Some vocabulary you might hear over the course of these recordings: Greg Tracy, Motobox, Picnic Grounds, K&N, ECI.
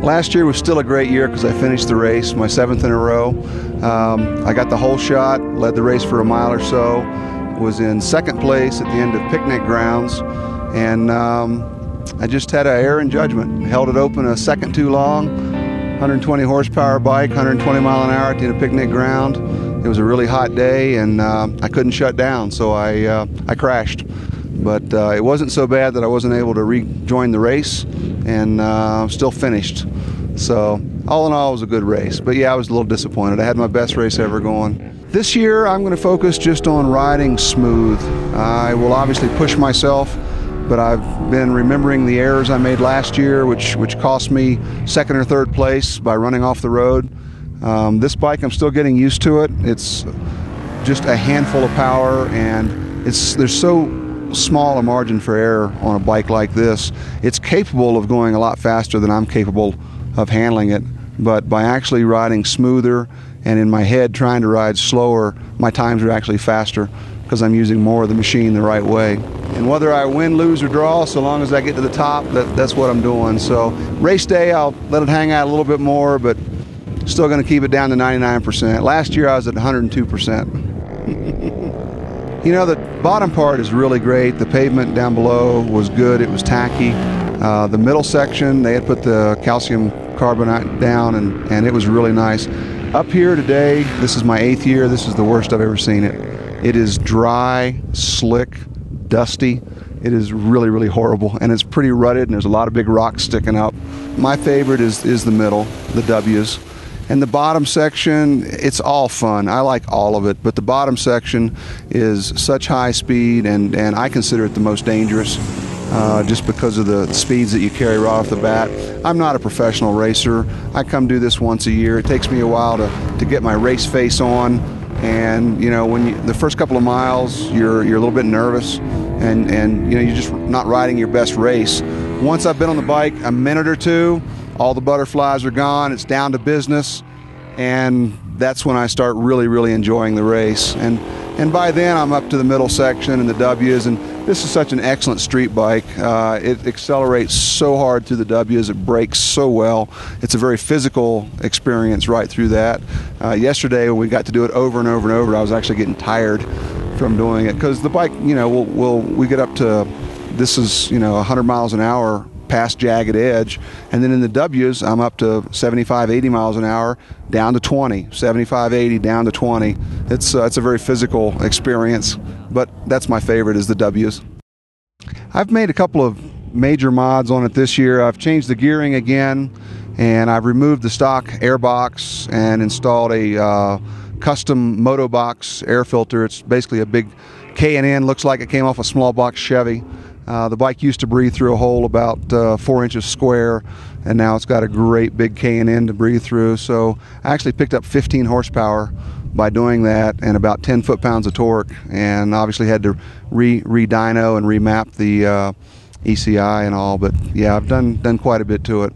Last year was still a great year because I finished the race, my 7th in a row. I got the whole shot, led the race for a mile or so, was in 2nd place at the end of Picnic Grounds, and I just had an error in judgment. Held it open a second too long, 120 horsepower bike, 120 mile an hour at the end of Picnic Ground. It was a really hot day, and I couldn't shut down, so I crashed. But it wasn't so bad that I wasn't able to rejoin the race, and still finished. So all in all, it was a good race. But yeah, I was a little disappointed. I had my best race ever going. This year, I'm going to focus just on riding smooth. I will obviously push myself, but I've been remembering the errors I made last year, which cost me 2nd or 3rd place by running off the road. This bike, I'm still getting used to it. It's just a handful of power, and there's so small a margin for error on a bike like this. It's capable of going a lot faster than I'm capable of handling it, but by actually riding smoother and in my head trying to ride slower, my times are actually faster because I'm using more of the machine the right way. And whether I win, lose, or draw, so long as I get to the top, that's what I'm doing. So race day, I'll let it hang out a little bit more, but still going to keep it down to 99%. Last year I was at 102%. You know, the bottom part is really great. The pavement down below was good. It was tacky. The middle section, they had put the calcium carbonate down, and it was really nice. Up here today, this is my 8th year. This is the worst I've ever seen it. It is dry, slick, dusty. It is really, really horrible, and it's pretty rutted, and there's a lot of big rocks sticking up. My favorite is the middle, the W's. And the bottom section, it's all fun. I like all of it, but the bottom section is such high speed, and I consider it the most dangerous just because of the speeds that you carry right off the bat. I'm not a professional racer. I come do this once a year. It takes me a while to get my race face on, and you know, the first couple of miles, you're a little bit nervous, and you know, you're just not riding your best race. Once I've been on the bike a minute or two, all the butterflies are gone, it's down to business, and that's when I start really, really enjoying the race. And by then, I'm up to the middle section and the W's, and this is such an excellent street bike. It accelerates so hard through the W's, it brakes so well. It's a very physical experience right through that. Yesterday, when we got to do it over and over and over, I was actually getting tired from doing it, because the bike, you know, we get up to, this is, you know, 100 miles an hour, past jagged edge, and then in the W's I'm up to 75-80 miles an hour, down to 20, 75-80 down to 20. It's a very physical experience, but that's my favorite, is the W's. I've made a couple of major mods on it this year. I've changed the gearing again, and I've removed the stock airbox and installed a custom Motobox air filter. It's basically a big K&N, looks like it came off a small box Chevy. The bike used to breathe through a hole about 4 inches square, and now it's got a great big K&N to breathe through. So I actually picked up 15 horsepower by doing that, and about 10 foot-pounds of torque, and obviously had to re-dyno and remap the ECI and all, but yeah, I've done quite a bit to it.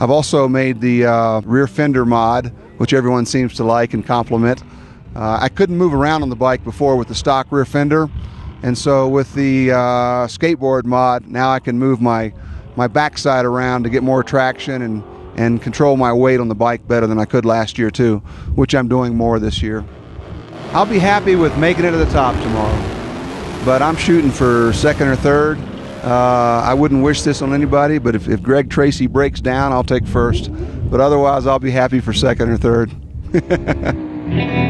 I've also made the rear fender mod, which everyone seems to like and compliment. I couldn't move around on the bike before with the stock rear fender. And so with the skateboard mod, now I can move my backside around to get more traction and control my weight on the bike better than I could last year too, which I'm doing more this year. I'll be happy with making it to the top tomorrow, but I'm shooting for 2nd or 3rd. I wouldn't wish this on anybody, but if Greg Tracy breaks down, I'll take 1st. But otherwise, I'll be happy for 2nd or 3rd.